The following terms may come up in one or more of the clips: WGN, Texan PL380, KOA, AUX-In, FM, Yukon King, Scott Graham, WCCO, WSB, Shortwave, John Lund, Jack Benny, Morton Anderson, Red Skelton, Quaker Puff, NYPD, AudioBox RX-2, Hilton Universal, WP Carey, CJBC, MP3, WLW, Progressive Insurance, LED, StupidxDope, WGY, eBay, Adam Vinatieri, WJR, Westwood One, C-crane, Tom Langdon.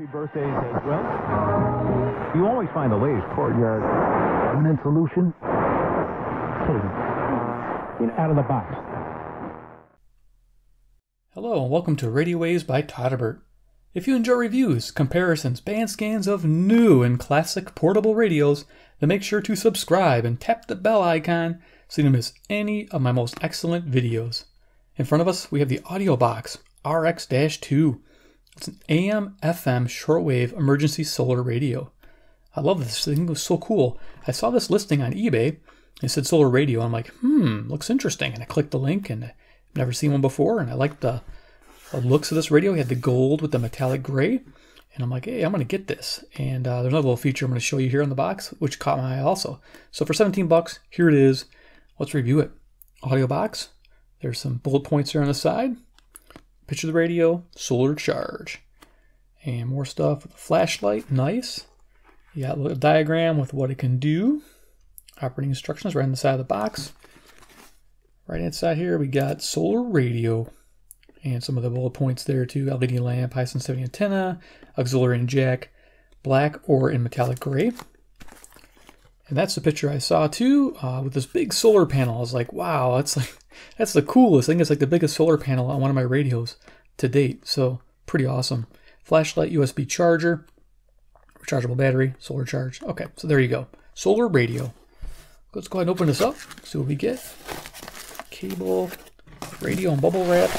Happy birthdays as well. You always find the latest courtyard running solution. Out of the box. Hello and welcome to Radio Waves by Todderbert. If you enjoy reviews, comparisons, band scans of new and classic portable radios, then make sure to subscribe and tap the bell icon so you don't miss any of my most excellent videos. In front of us, we have the AudioBox RX-2. It's an AM/FM shortwave emergency solar radio. I love this thing, it was so cool. I saw this listing on eBay, it said solar radio, and I'm like, looks interesting. And I clicked the link, and I've never seen one before, and I liked the looks of this radio. It had the gold with the metallic gray, and I'm like, hey, I'm gonna get this. And there's another little feature I'm gonna show you here on the box, which caught my eye also. So for 17 bucks, here it is. Let's review it. Audio box, there's some bullet points here on the side. Picture of the radio, solar charge, and more stuff with the flashlight, nice. You got a little diagram with what it can do. Operating instructions right on the side of the box. Right inside here, we got solar radio and some of the bullet points there too. LED lamp, high sensitivity antenna, auxiliary and jack, black or in metallic gray. And that's the picture I saw too, with this big solar panel. I was like, wow, that's the coolest thing. It's like the biggest solar panel on one of my radios to date. So pretty awesome. Flashlight, USB charger, rechargeable battery, solar charge. Okay, so there you go. Solar radio. Let's go ahead and open this up, see what we get. Cable, radio and bubble wrap.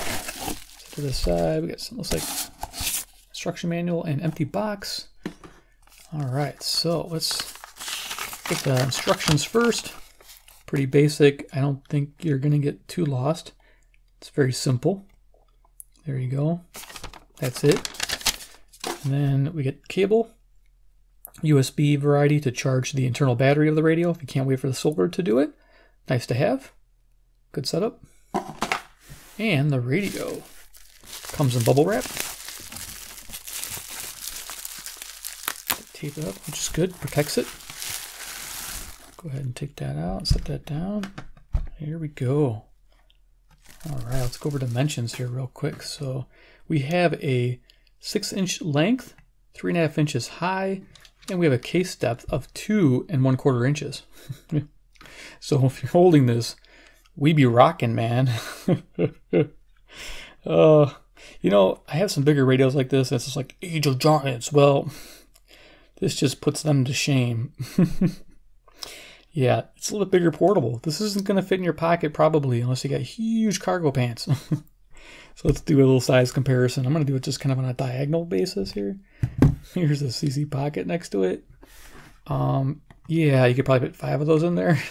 To the side, we got some, looks like instruction manual and empty box. All right, so let's get the instructions first. Pretty basic. I don't think you're going to get too lost. It's very simple. There you go. That's it. And then we get cable, USB variety to charge the internal battery of the radio if you can't wait for the solar to do it. Nice to have. Good setup. And the radio comes in bubble wrap. Tape it up, which is good. Protects it. Go ahead and take that out, set that down. Here we go. All right, let's go over dimensions here real quick. So we have a 6-inch length, 3.5 inches high, and we have a case depth of 2 1/4 inches. So if you're holding this, we be rocking, man. You know, I have some bigger radios like this. It's just like Age of Giants. Well, this just puts them to shame. Yeah, it's a little bigger portable. This isn't going to fit in your pocket probably unless you got huge cargo pants. So let's do a little size comparison. I'm going to do it just kind of on a diagonal basis here. Here's a CC pocket next to it. Yeah, you could probably put 5 of those in there.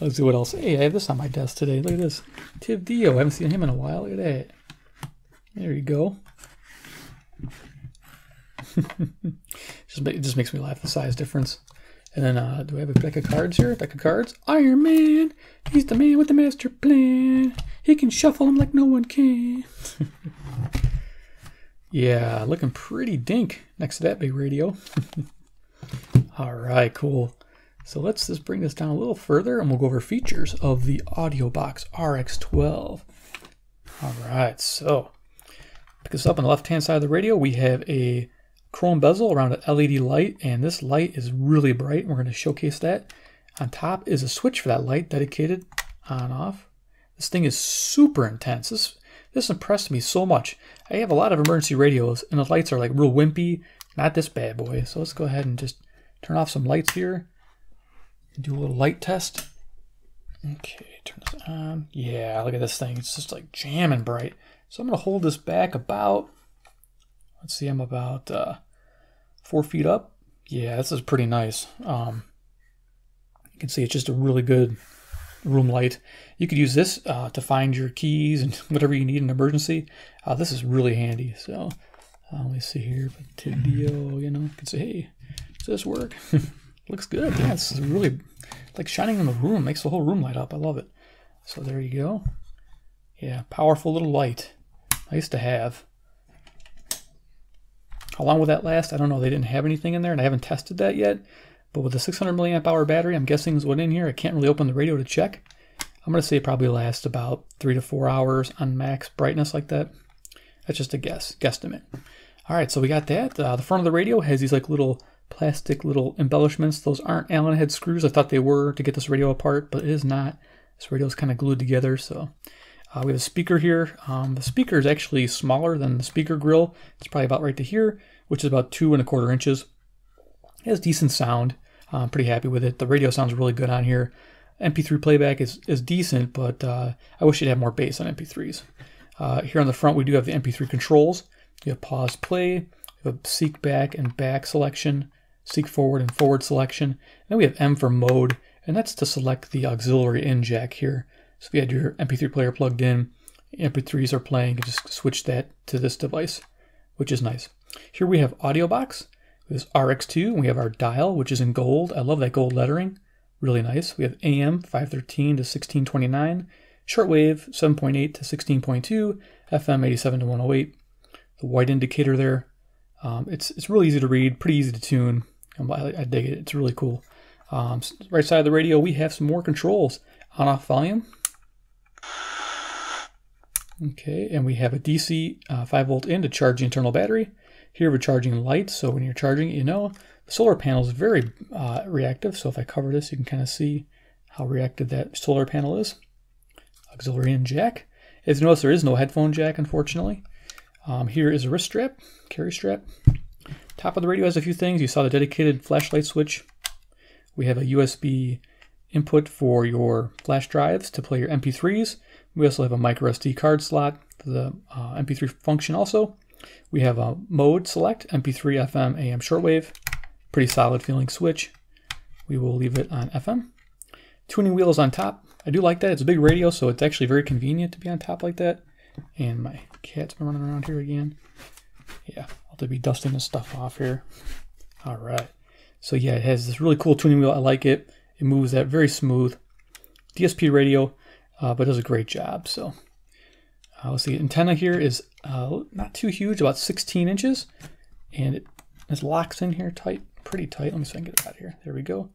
Let's see what else. Hey, I have this on my desk today. Look at this. Tiv Dio. I haven't seen him in a while. Look at that. There you go. It just makes me laugh, the size difference. And then, do I have a deck of cards here? Deck of cards. Iron Man, he's the man with the master plan. He can shuffle them like no one can. Yeah, looking pretty dink next to that big radio. All right, cool. So let's just bring this down a little further and we'll go over features of the AudioBox RX-12. All right, so pick this up on the left-hand side of the radio. We have a chrome bezel around an LED light, and this light is really bright. We're going to showcase that. On top is a switch for that light dedicated on off. This thing is super intense. This impressed me so much. I have a lot of emergency radios and the lights are like real wimpy. Not this bad boy. So let's go ahead and just turn off some lights here and do a little light test. Okay, turn this on. Yeah, look at this thing. It's just like jamming bright. So I'm going to hold this back about, let's see, I'm about 4 feet up. Yeah, this is pretty nice. You can see it's just a really good room light. You could use this to find your keys and whatever you need in an emergency. This is really handy. So let me see here. Tibio, you know, you can say, hey, does this work? Looks good. Yeah, this is really like shining in the room. Makes the whole room light up. I love it. So there you go. Yeah, powerful little light. Nice to have. How long will that last? I don't know. They didn't have anything in there, and I haven't tested that yet. But with a 600 milliamp hour battery, I'm guessing is what's in here. I can't really open the radio to check. I'm going to say it probably lasts about 3 to 4 hours on max brightness like that. That's just a guess, guesstimate. All right, so we got that. The front of the radio has these like little plastic little embellishments. Those aren't Allen head screws. I thought they were to get this radio apart, but it is not. This radio is kind of glued together. So we have a speaker here. The speaker is actually smaller than the speaker grill. It's probably about right to here, which is about 2 1/4 inches. It has decent sound. I'm pretty happy with it. The radio sounds really good on here. MP3 playback is decent, but I wish it had more bass on MP3s. Here on the front, we do have the MP3 controls. You have pause, play, you have seek back and back selection, seek forward and forward selection. And then we have M for mode, and that's to select the auxiliary in jack here. So if you had your MP3 player plugged in, MP3s are playing, you just switch that to this device, which is nice. Here we have AudioBox, this RX-2, and we have our dial, which is in gold. I love that gold lettering, really nice. We have AM 513 to 1629, shortwave 7.8 to 16.2, FM 87 to 108. The white indicator there. It's really easy to read, pretty easy to tune. I dig it, it's really cool. Right side of the radio, we have some more controls. On-off volume. Okay, and we have a DC 5-volt in to charge the internal battery. Here we're charging lights, so when you're charging, you know. The solar panel is very reactive, so if I cover this, you can kind of see how reactive that solar panel is. Auxiliary in jack. As you notice, there is no headphone jack, unfortunately. Here is a wrist strap, carry strap. Top of the radio has a few things. You saw the dedicated flashlight switch. We have a USB input for your flash drives to play your MP3s. We also have a micro SD card slot for the MP3 function also. We have a mode select, MP3, FM, AM, shortwave. Pretty solid feeling switch. We will leave it on FM. Tuning wheel is on top. I do like that. It's a big radio, so it's actually very convenient to be on top like that. And my cat's been running around here again. Yeah, I'll have to be dusting this stuff off here. All right. So yeah, it has this really cool tuning wheel. I like it. It moves that very smooth. DSP radio, but does a great job. So let's see. Antenna here is not too huge, about 16 inches. And it locks in here tight, pretty tight. Let me see if I can get it out of here. There we go.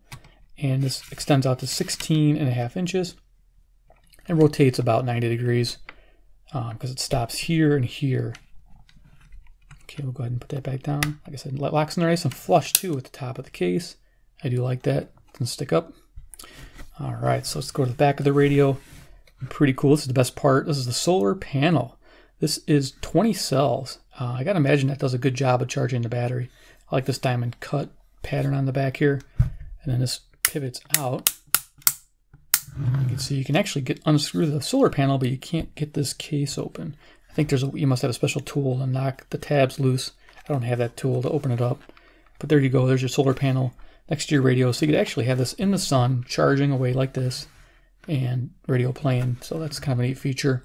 And this extends out to 16.5 inches and rotates about 90 degrees. Because it stops here and here. Okay, we'll go ahead and put that back down. Like I said, locks in there nice and flush too with the top of the case. I do like that. It doesn't stick up. All right, so let's go to the back of the radio. Pretty cool. This is the best part. This is the solar panel. This is 20 cells. I gotta imagine that does a good job of charging the battery. I like this diamond cut pattern on the back here. And then this pivots out. You can see you can actually unscrew the solar panel, but you can't get this case open. I think you must have a special tool to knock the tabs loose. I don't have that tool to open it up. But there you go. There's your solar panel next to your radio. So you could actually have this in the sun charging away like this and radio playing. So that's kind of a neat feature.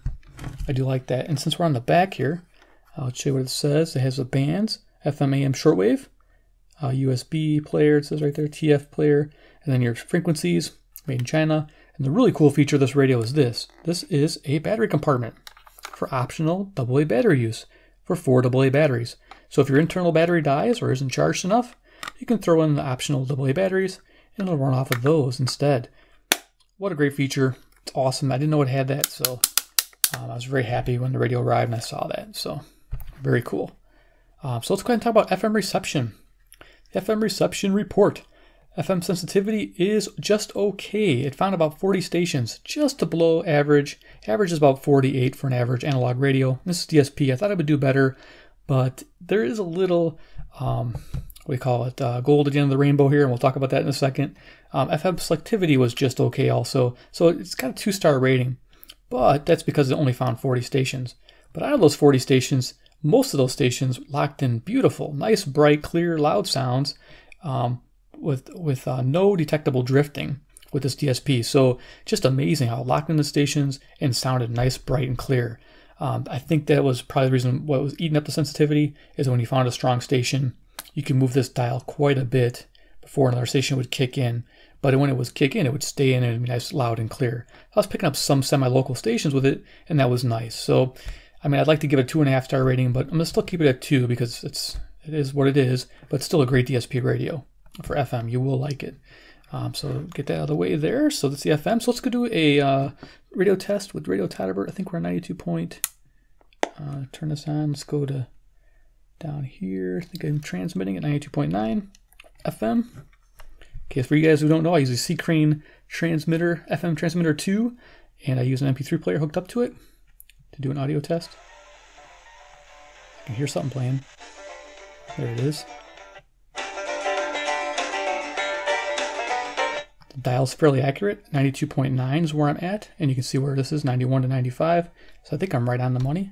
I do like that. And since we're on the back here, I'll show you what it says. It has the bands, FM, AM, shortwave, USB player, it says right there, TF player, and then your frequencies, made in China. And the really cool feature of this radio is this. This is a battery compartment for optional AA battery use for 4 AA batteries. So if your internal battery dies or isn't charged enough, you can throw in the optional AA batteries and it'll run off of those instead. What a great feature. It's awesome. I didn't know it had that, so I was very happy when the radio arrived and I saw that. So very cool. So let's go ahead and talk about FM reception. The FM reception report. FM sensitivity is just okay. It found about 40 stations, just below average. Average is about 48 for an average analog radio. This is DSP. I thought it would do better, but there is a little, gold at the end of the rainbow here, and we'll talk about that in a second. FM selectivity was just okay also. So it's got a 2-star rating, but that's because it only found 40 stations. But out of those 40 stations, most of those stations locked in beautiful, nice, bright, clear, loud sounds. With no detectable drifting with this DSP. So just amazing how locked in the stations and sounded nice, bright, and clear. I think that was probably the reason what was eating up the sensitivity is when you found a strong station, you can move this dial quite a bit before another station would kick in. But when it was kick in, it would stay in and it'd be nice, loud, and clear. I was picking up some semi-local stations with it, and that was nice. So, I mean, I'd like to give it a 2.5-star rating, but I'm gonna still keep it at 2 because it is what it is, but still a great DSP radio. For FM, you will like it. So get that out of the way there. So that's the FM. So let's go do a radio test with Radio Todderbert. I think we're at 92 point. Turn this on. Let's go to down here. I think I'm transmitting at 92.9 FM. Okay, for you guys who don't know, I use a C-crane transmitter, FM transmitter 2, and I use an MP3 player hooked up to it to do an audio test. I can hear something playing. There it is. The dial's fairly accurate. 92.9 is where I'm at, and you can see where this is, 91 to 95. So I think I'm right on the money.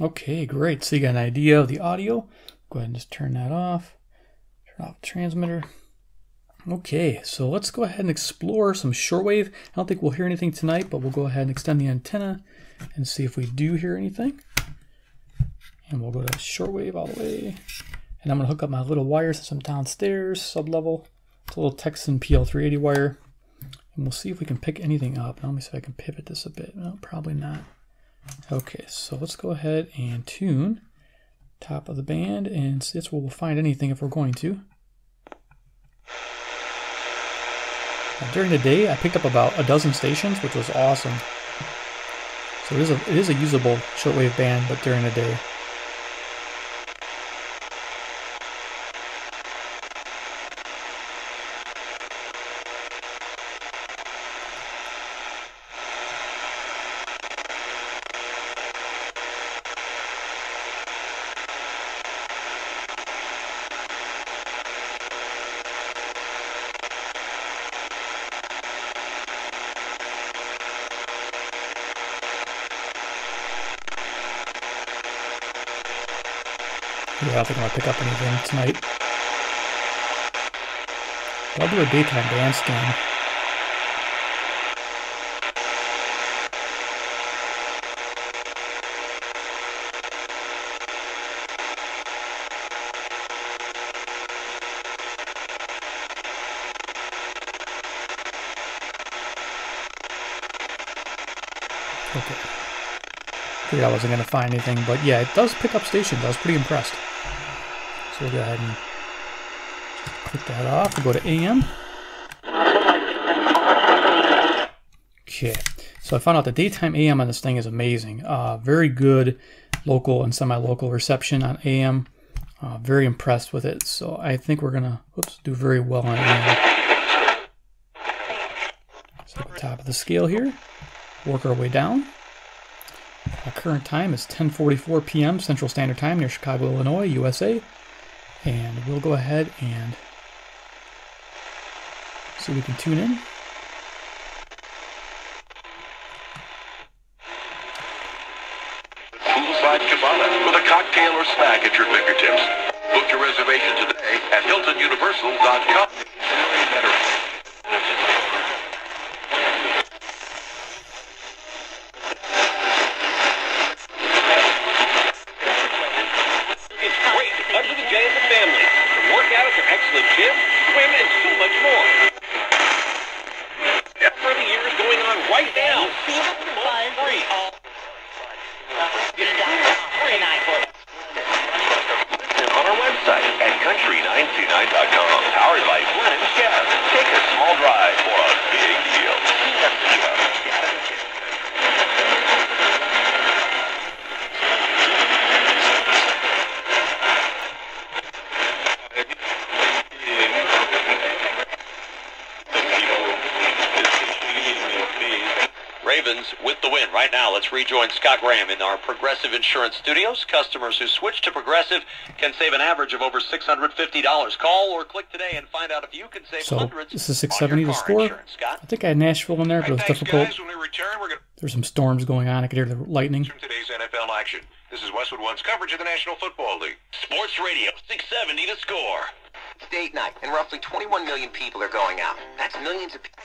Okay, great. So you got an idea of the audio. Go ahead and just turn that off. Turn off the transmitter. Okay, so let's go ahead and explore some shortwave. I don't think we'll hear anything tonight, but we'll go ahead and extend the antenna and see if we do hear anything. And we'll go to shortwave all the way. And I'm going to hook up my little wire since I'm downstairs, sublevel. It's a little Texan PL380 wire. And we'll see if we can pick anything up. Now, let me see if I can pivot this a bit. No, probably not. Okay, so let's go ahead and tune top of the band and see if we'll find anything if we're going to. Now, during the day, I picked up about a dozen stations, which was awesome. So it is a usable shortwave band, but during the day. I don't think I'm going to pick up anything tonight. I'll do a daytime band scan. Okay. Figured I wasn't going to find anything, but yeah, it does pick up stations. I was pretty impressed. So we'll go ahead and click that off. We'll go to AM. Okay. So I found out the daytime AM on this thing is amazing. Very good local and semi-local reception on AM. Very impressed with it. So I think we're going to do very well on AM. So at the top of the scale here, work our way down. Our current time is 10:44 p.m. Central Standard Time near Chicago, Illinois, USA. And we'll go ahead and see if we can tune in. With a cocktail or snack at your fingertips. Book your reservation today at HiltonUniversal.com. It's great under the J as a family. The workouts are excellent gym, swim, and so much more. Every year is going on right now. On our website at country929.com, powered by Glenn and Jeff. Take a small drive for a big deal. With the win. Right now, let's rejoin Scott Graham in our Progressive Insurance Studios. Customers who switch to Progressive can save an average of over $650. Call or click today and find out if you can save hundreds. This is 670 to score. I think I had Nashville in there, but it was difficult. Guys, when we return, there's some storms going on. I could hear the lightning. Today's NFL action. This is Westwood One's coverage of the National Football League. Sports Radio 670 to score. It's date night, and roughly 21 million people are going out. That's millions of people.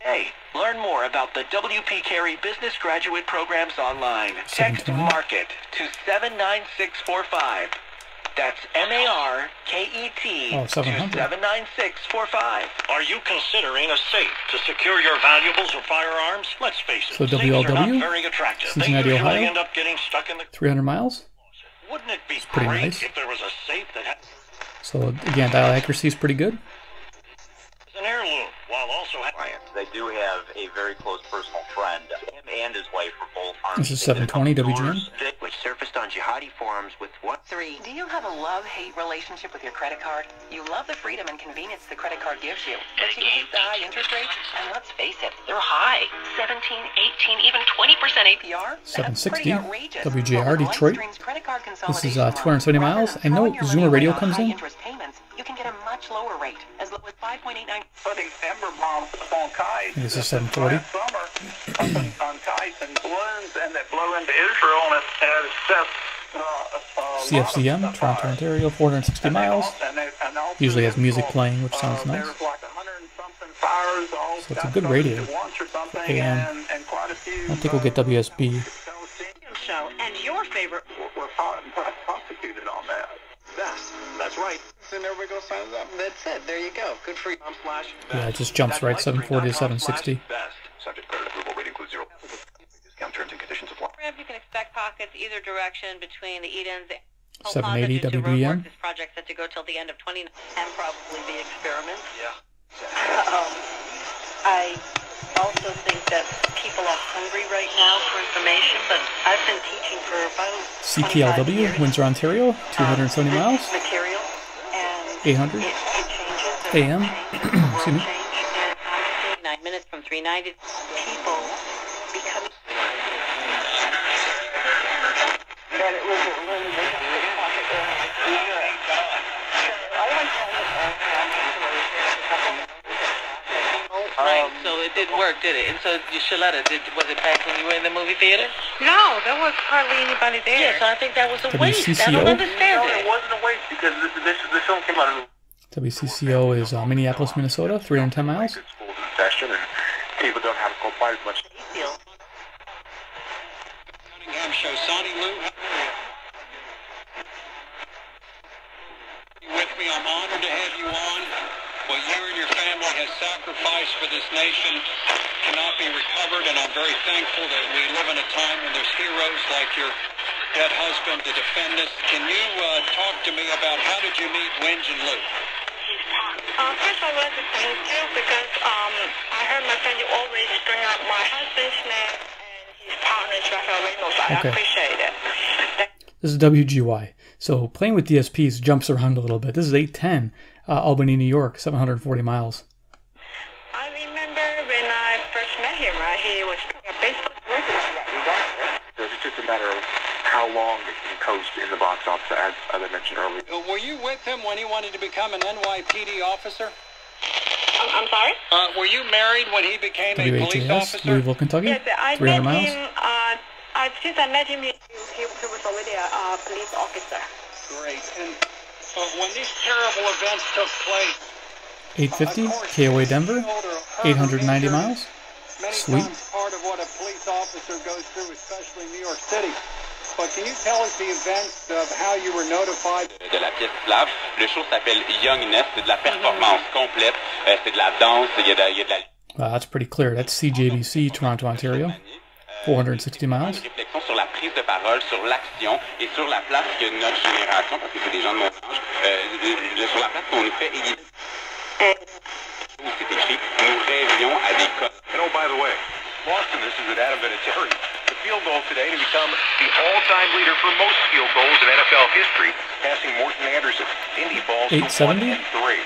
Today, learn more about the WP Carey Business Graduate Programs online. Text MARKET to 79645. That's MARKET to 79645. Are you considering a safe to secure your valuables or firearms? Let's face it, so WLW, are not very attractive. Cincinnati, Ohio, end up getting stuck in the 300 miles. Wouldn't it be great if there was a safe that had... So again, dial accuracy is pretty good. An heirloom, while also clients. They do have a very close personal friend. Him and his wife were both armed. This is 720 WGN. Which surfaced on jihadi forums with what? Three. Do you have a love-hate relationship with your credit card? You love the freedom and convenience the credit card gives you. But you hate the high interest rates, and let's face it, they're high. 17, 18, even 20% APR. 760 WJR Detroit. This is 270 miles. I know Zoomer Radio comes in. You can get a much lower rate, as low as 5.89. Putting ember bombs on Kais. This is 740. Summer on Kais and balloons, and that blew into Israel, and it has CFCM, Toronto, Ontario, 460 miles. Usually has music playing, which sounds nice. So it's a good radio. AM. I don't think we'll get WSB. Show and your favorite. We're prosecuted on that. That's right. And everybody goes sign up. That's it. There you go. Good for you. Yeah, it just jumps right 740 to 760. Subject credit approval rate includes 0. Discount terms and conditions apply. You can expect pockets either direction between the Edens. 780 WBN. This project set to go till the end of 2019 and probably the experiments. Yeah. I also think that people are hungry right now for information, but I've been teaching for about CPLW, Windsor, Ontario, 270 miles. Material and 800 AM. Excuse me. 9 minutes from 390 people become. That it was a little bit of a right, so it didn't work, did it? And so, Shaletta, was it packed when you were in the movie theater? No, there was hardly anybody there. Yeah, so I think that was a waste. WCCO? I don't understand it. No, it wasn't a waste because this film came out of... WCCO is Minneapolis, Minnesota, 310 miles. People don't have to quite as much. Show Sonny Lou. You with me? I'm honored to have you on. What you and your family has sacrificed for this nation cannot be recovered, and I'm very thankful that we live in a time when there's heroes like your dead husband to defend us. Can you talk to me about how did you meet Winge and Luke? First I wanted to thank you because I heard my friend you always bring up my husband's name and his partner's Rafael Ramos. I appreciate it. This is WGY. So playing with DSPs jumps around a little bit. This is 810 Albany, New York, 740 miles. I remember when I first met him, right? He was playing baseball. It's just a matter of how long it can coast in the box office, as I mentioned earlier. Were you with him when he wanted to become an NYPD officer? I'm sorry? Were you married when he became a police officer? Louisville, Kentucky, yes, 300 miles. Him, since I met him, he was already a police officer. Great. And when these terrible events took place... 850, KOA Denver, 890 miles. Sweet. Times part of what a police officer goes through, especially in New York City. But can you tell us the events of how you were notified? De la pièce slave. Le show s'appelle Youngness. C'est de la performance complète. C'est de la danse. Il y a de la... Wow, that's pretty clear. That's CJBC, Toronto, Ontario. 460 miles. And oh, by the way, lost in this is with Adam Vinatieri. The field goal today to become the all-time leader for most field goals in NFL history, passing Morton Anderson. Indy balls to 1-3.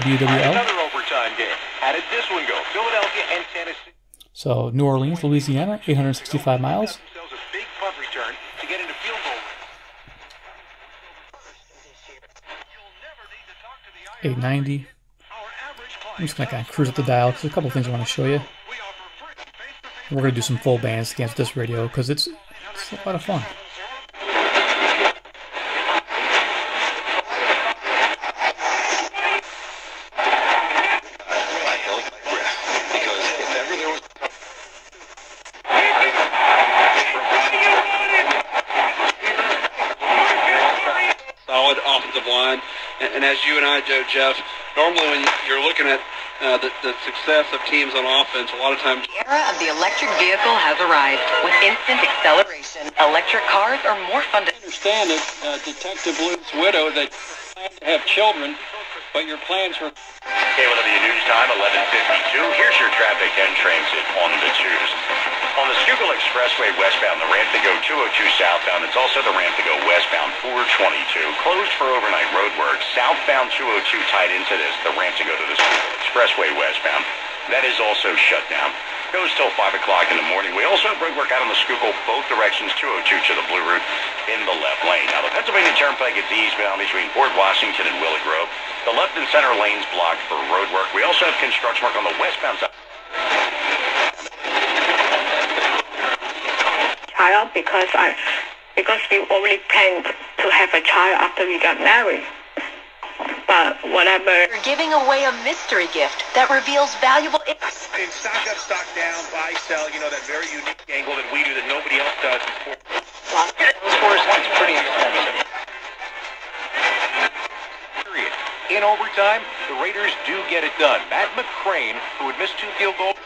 WWL. Another overtime game. How did this one go? Philadelphia and Tennessee. So New Orleans, Louisiana, 865 miles. A big punt return to get into field goal. 890. I'm just going to kind of cruise up the dial because there's a couple of things I want to show you. We're going to do some full bandstands with this radio because it's a lot of fun. Solid off the line, and as you and I, Joe Jeff, normally when you're looking at the success of teams on offense, a lot of times... The era of the electric vehicle has arrived. With instant acceleration, electric cars are more fun to... I understand that Detective Lou's widow, that planned to have children, but your plans were... KOW News Time, 1152. Here's your traffic and transit on the twos. On the Schuylkill Expressway westbound, the ramp to go 202 southbound. It's also the ramp to go westbound 422. Closed for overnight roadwork. Southbound 202 tied into this. The ramp to go to the Schuylkill Expressway westbound. That is also shut down. Goes till 5 o'clock in the morning. We also have roadwork out on the Schuylkill, both directions, 202 to the Blue Route in the left lane. Now, the Pennsylvania Turnpike is eastbound between Fort Washington and Willow Grove. The left and center lanes blocked for roadwork. We also have construction work on the westbound side. Because we already planned to have a child after we got married. But whatever. You're giving away a mystery gift that reveals valuable. In stock up, stock down, buy, sell. You know that very unique angle that we do that nobody else does. Those scores that's pretty impressive. Period. In overtime, the Raiders do get it done. Matt McCrane, who would miss 2 field goals.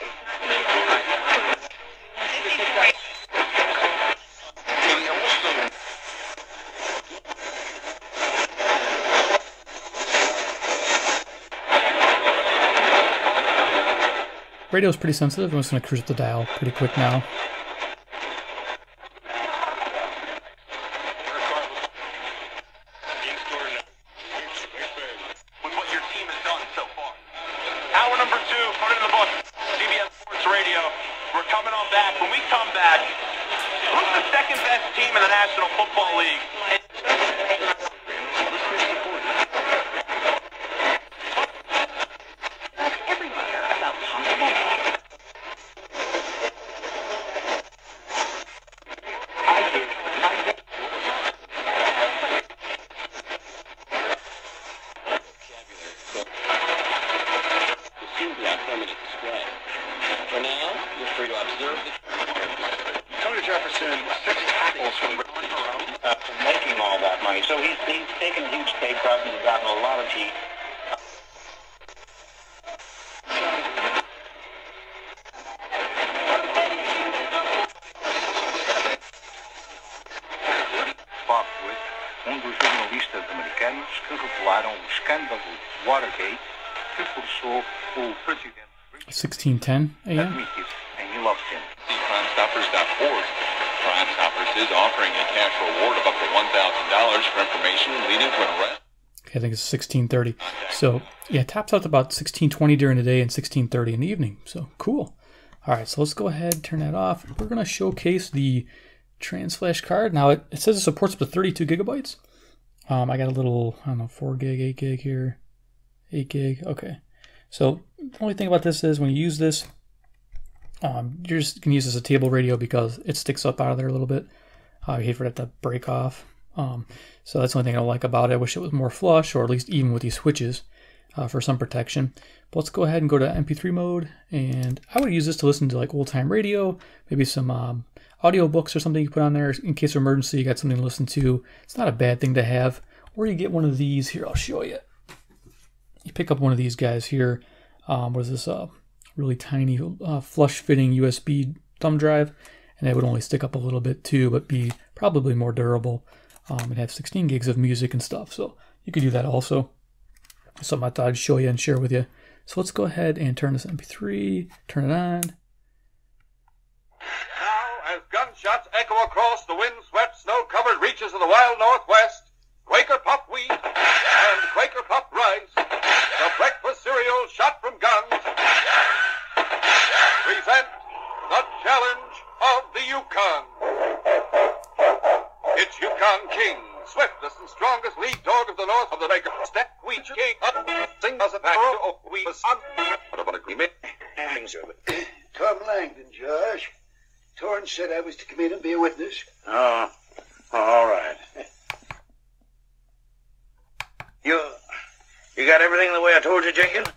Radio is pretty sensitive. I'm just going to cruise up the dial pretty quick now. With what your team has done so far. Hour number 2, put it in the book. CBS Sports Radio. We're coming on back. When we come back, who's the second best team in the National Football League? So he's taken huge pay cuts and gotten a lot of heat. dos jornalistas americanos que revelaram o escândalo de Watergate que forçou o presidente a admitir em 1900. CrimeStoppers.org. CrimeStoppers is offering a cash reward of up to $1,000 for information leading to an arrest. Okay, I think it's 16:30. So yeah, it tops out to about 16:20 during the day and 16:30 in the evening. So cool. All right, so let's go ahead, turn that off. We're gonna showcase the trans flash card. Now it says it supports up to 32 gigabytes. I got a little, I don't know, 4 gig, 8 gig here, 8 gig. Okay. So the only thing about this is when you use this, you're just gonna use this as a table radio because it sticks up out of there a little bit. I hate for that to break off. So that's the only thing I don't like about it. I wish it was more flush, or at least even with these switches for some protection. But let's go ahead and go to MP3 mode, and I would use this to listen to like old-time radio, maybe some audiobooks or something you put on there in case of emergency. You got something to listen to. It's not a bad thing to have. Or you get one of these here. I'll show you. You pick up one of these guys here. What is this? Really tiny flush-fitting USB thumb drive, and it would only stick up a little bit too, but be probably more durable. And have 16 gigs of music and stuff, so you could do that also. Something I thought I'd show you and share with you. So let's go ahead and turn this MP3, turn it on. Now, as gunshots echo across the windswept, snow-covered reaches of the wild Northwest, Quaker Puff wheat and Quaker Puff rice, the breakfast cereal shot from guns, present the challenge of the Yukon. It's Yukon King, swiftest and strongest lead dog of the north of the Quaker Step Wheat King, sing us a pack of wheat sun. What about agreement? Tom Langdon, Josh. Torrance said I was to come in and be a witness. Oh, all right. You got everything the way I told you, Jenkins?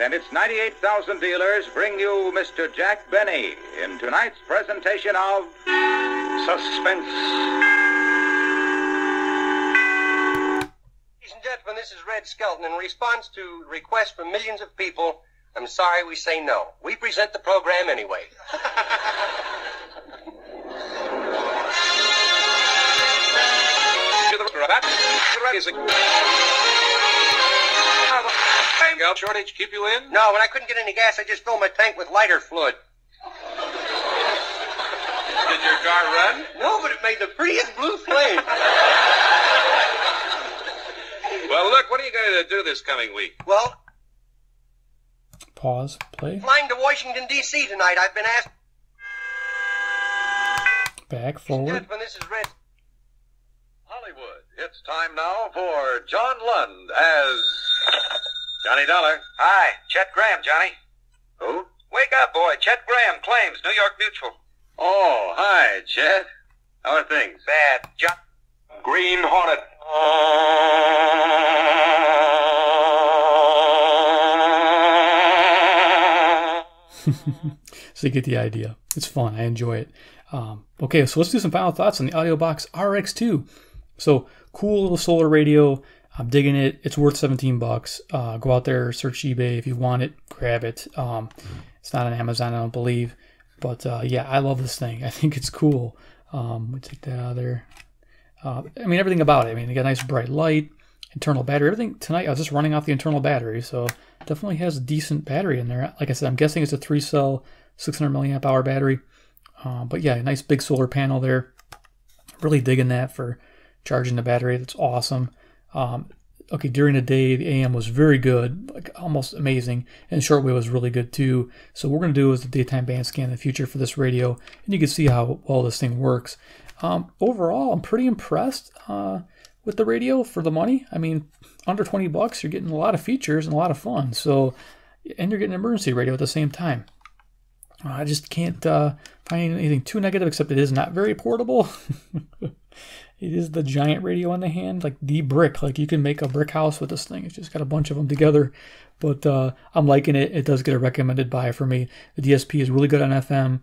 And its 98,000 dealers bring you Mr. Jack Benny in tonight's presentation of Suspense. Ladies and gentlemen, this is Red Skelton. In response to requests from millions of people, I'm sorry we say no. We present the program anyway. Gas shortage keep you in? No, when I couldn't get any gas, I just filled my tank with lighter fluid. Did your car run? No, but it made the prettiest blue flame. Well, look, what are you going to do this coming week? Well, pause, play. Flying to Washington, D.C. tonight. I've been asked. Back, forward. When this is red. Hollywood. It's time now for John Lund as Johnny Dollar. Hi, Chet Graham, Johnny. Who? Wake up, boy. Chet Graham claims New York Mutual. Oh, hi, Chet. How are things? Bad. John. Green Hornet. So you get the idea. It's fun. I enjoy it. Okay, so let's do some final thoughts on the AudioBox RX-2. So, cool little solar radio. I'm digging it. It's worth $17. Go out there, search eBay. If you want it, grab it. It's not on Amazon, I don't believe. But yeah, I love this thing. I think it's cool. We take that out of there. I mean, everything about it. I mean, you got a nice bright light, internal battery. Everything tonight, I was just running off the internal battery. So definitely has a decent battery in there. Like I said, I'm guessing it's a 3-cell, 600 milliamp hour battery. But yeah, a nice big solar panel there. Really digging that for charging the battery. That's awesome. Okay, during the day, the AM was very good, like almost amazing, and shortwave was really good too. So what we're going to do is the daytime band scan in the future for this radio, and you can see how well this thing works. Overall, I'm pretty impressed with the radio for the money. I mean, under $20, you're getting a lot of features and a lot of fun. So, and you're getting an emergency radio at the same time. I just can't find anything too negative, except it is not very portable. It is the giant radio on the hand, like the brick. Like you can make a brick house with this thing. It's just got a bunch of them together. But I'm liking it. It does get a recommended buy for me. The DSP is really good on FM.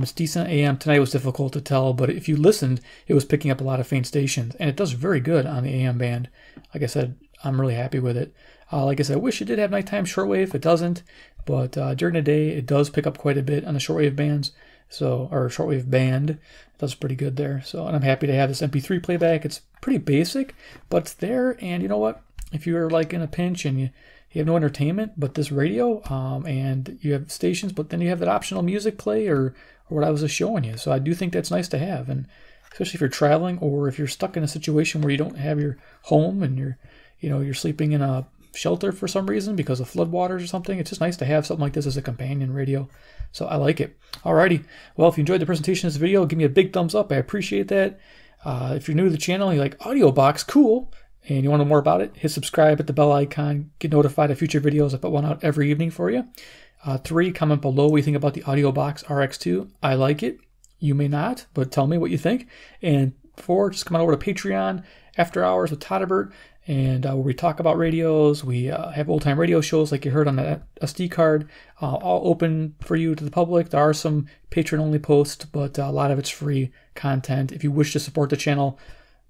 It's decent AM. Tonight was difficult to tell, but if you listened, it was picking up a lot of faint stations. And it does very good on the AM band. Like I said, I'm really happy with it. Like I said, I wish it did have nighttime shortwave. It doesn't. But during the day, it does pick up quite a bit on the shortwave bands. so, or shortwave band. Does pretty good there. So, and I'm happy to have this MP3 playback. It's pretty basic, but it's there. And you know what? If you're like in a pinch and you have no entertainment but this radio, and you have stations, but then you have that optional music play or what I was just showing you. So I do think that's nice to have, and especially if you're traveling or if you're stuck in a situation where you don't have your home and you're sleeping in a shelter for some reason because of floodwaters or something. It's just nice to have something like this as a companion radio. So I like it. Alrighty. Well, if you enjoyed the presentation of this video, give me a big thumbs up. I appreciate that. If you're new to the channel and you like AudioBox, cool, and you want to know more about it, hit subscribe, hit the bell icon, get notified of future videos. I put one out every evening for you. 3, comment below what you think about the AudioBox RX-2. I like it. You may not, but tell me what you think. And 4, just come on over to Patreon, After Hours with Todderbert, and where we talk about radios. We have old-time radio shows like you heard on that SD card, all open for you to the public. There are some patron-only posts, but a lot of it's free content. If you wish to support the channel,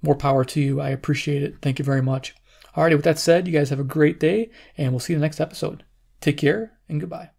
more power to you. I appreciate it. Thank you very much. Alrighty, with that said, you guys have a great day, and we'll see you in the next episode. Take care, and goodbye.